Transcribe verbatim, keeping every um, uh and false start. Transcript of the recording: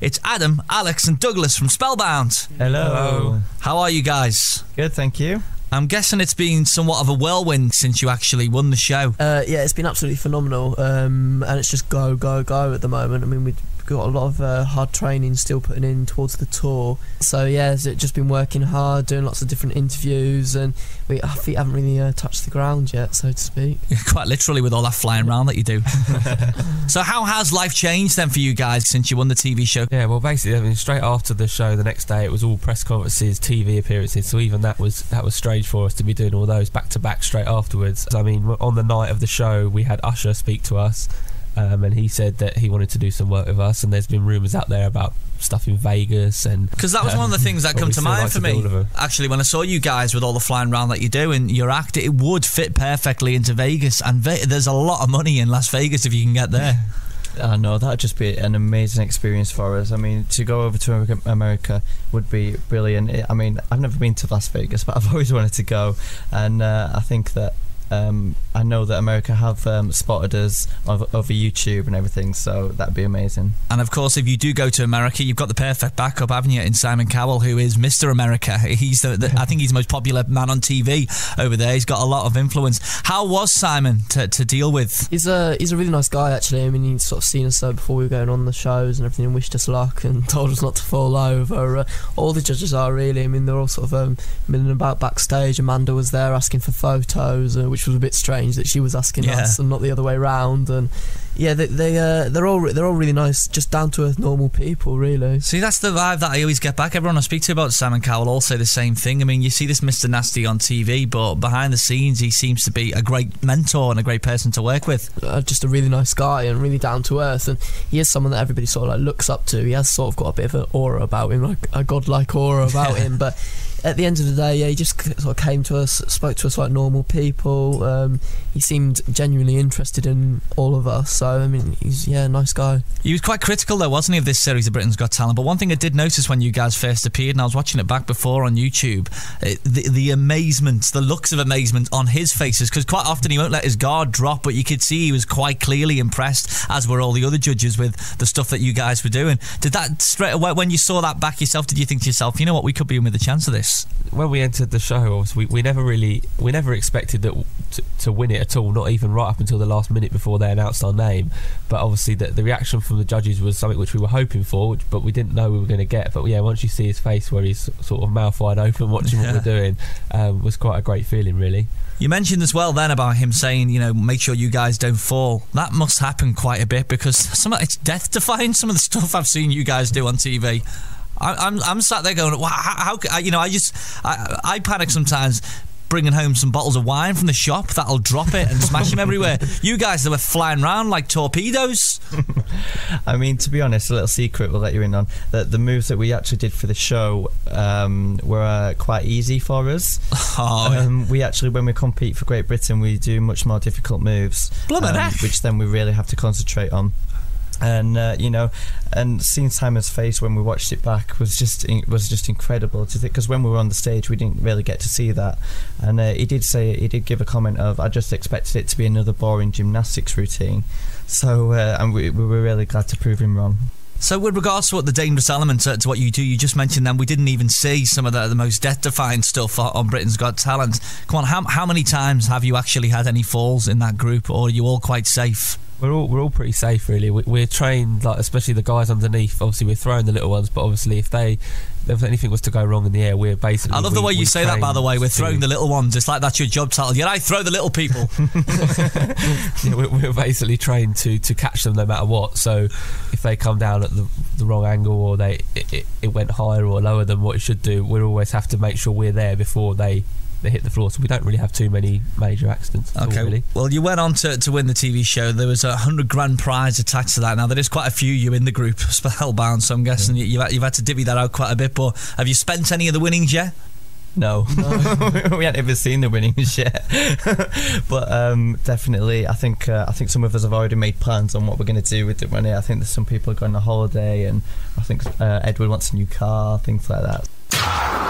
It's Adam, Alex and Douglas from Spellbound. Hello. How are you guys? Good, thank you. I'm guessing it's been somewhat of a whirlwind since you actually won the show. Uh, yeah, it's been absolutely phenomenal, um, and it's just go, go, go at the moment. I mean, we've got a lot of uh, hard training still putting in towards the tour. So yeah, it's just been working hard, doing lots of different interviews, and we our feet haven't really uh, touched the ground yet, so to speak. Quite literally, with all that flying around that you do. So how has life changed then for you guys since you won the T V show? Yeah, well, basically, I mean, straight after the show, the next day it was all press conferences, T V appearances. So even that was that was strange for us to be doing all those back to back straight afterwards. I mean, on the night of the show we had Usher speak to us, um, and he said that he wanted to do some work with us, and there's been rumours out there about stuff in Vegas, and because that was um, one of the things that come to mind like for me actually when I saw you guys with all the flying around that you do and your act. It would fit perfectly into Vegas, and ve there's a lot of money in Las Vegas if you can get there. I know, that'd just be an amazing experience for us. I mean, to go over to America would be brilliant. I mean, I've never been to Las Vegas, but I've always wanted to go, and uh, I think that Um, I know that America have um, spotted us over, over YouTube and everything, so that'd be amazing. And of course, if you do go to America, you've got the perfect backup, haven't you, in Simon Cowell, who is Mister America. He's the, the I think he's the most popular man on T V over there. He's got a lot of influence. How was Simon to, to deal with? He's a, he's a really nice guy, actually. I mean, he's sort of seen us uh, before we were going on the shows and everything, and wished us luck and told us not to fall over. Uh, all the judges are, really. I mean, they're all sort of um, milling about backstage. Amanda was there asking for photos, uh, which Which was a bit strange that she was asking yeah. us and not the other way around. And yeah, they, they uh, they're all they're all really nice, just down to earth, normal people, really. See, that's the vibe that I always get back. Everyone I speak to about Simon Cowell all say the same thing. I mean, you see this Mister Nasty on T V, but behind the scenes, he seems to be a great mentor and a great person to work with. Uh, just a really nice guy and really down to earth, and he is someone that everybody sort of like looks up to. He has sort of got a bit of an aura about him, like a godlike aura about him, but. At the end of the day, yeah, he just sort of came to us, spoke to us like normal people. Um, he seemed genuinely interested in all of us. So, I mean, he's, yeah, nice guy. He was quite critical, though, wasn't he, of this series of Britain's Got Talent? But one thing I did notice when you guys first appeared, and I was watching it back before on YouTube, it, the, the amazement, the looks of amazement on his faces, because quite often he won't let his guard drop, but you could see he was quite clearly impressed, as were all the other judges, with the stuff that you guys were doing. Did that straight away, when you saw that back yourself, did you think to yourself, you know what, we could be in with a chance of this? When we entered the show, we, we never really we never expected that to, to win it at all, not even right up until the last minute before they announced our name. But obviously the, the reaction from the judges was something which we were hoping for, which, but we didn't know we were going to get. But yeah, once you see his face where he's sort of mouth wide open watching yeah. what we're doing, um, was quite a great feeling, really. You mentioned as well then about him saying, you know, make sure you guys don't fall. That must happen quite a bit, because some of, it's death defying, some of the stuff I've seen you guys do on T V. I'm I'm sat there going, wow, how, how you know, I just I, I panic sometimes bringing home some bottles of wine from the shop that'll drop it and smash them everywhere. You guys, they were flying around like torpedoes. I mean, to be honest, a little secret we'll let you in on that the moves that we actually did for the show um, were uh, quite easy for us. Oh, um, yeah. We actually, when we compete for Great Britain, we do much more difficult moves, um, which then we really have to concentrate on. And uh, you know, and seeing Simon's face when we watched it back was just in, was just incredible to think, because when we were on the stage we didn't really get to see that. And uh, he did say he did give a comment of, I just expected it to be another boring gymnastics routine. So uh, and we, we were really glad to prove him wrong. So with regards to what the dangerous element to, to what you do, you just mentioned then we didn't even see some of the, the most death-defying stuff on Britain's Got Talent. Come on, how, how many times have you actually had any falls in that group, or are you all quite safe? We're all, we're all pretty safe, really. We, we're trained, like especially the guys underneath, obviously we're throwing the little ones, but obviously if they... if anything was to go wrong in the air, we're basically... I love the we, way you say that, by the way. We're throwing the little ones. It's like that's your job title. Yeah, I throw the little people. Yeah, we're, we're basically trained to, to catch them no matter what. So if they come down at the, the wrong angle, or they it, it, it went higher or lower than what it should do, we'll always have to make sure we're there before they... they hit the floor. So we don't really have too many major accidents at okay all, really. Well, you went on to, to win the T V show. There was a hundred grand prize attached to that. Now there is quite a few you in the group Spellbound, so I'm guessing yeah. you've, you've had to divvy that out quite a bit. But have you spent any of the winnings yet? No, no. We hadn't even seen the winnings yet. But um, definitely, I think uh, I think some of us have already made plans on what we're going to do with the money. I think there's some people going on a holiday, and I think uh, Edward wants a new car, things like that.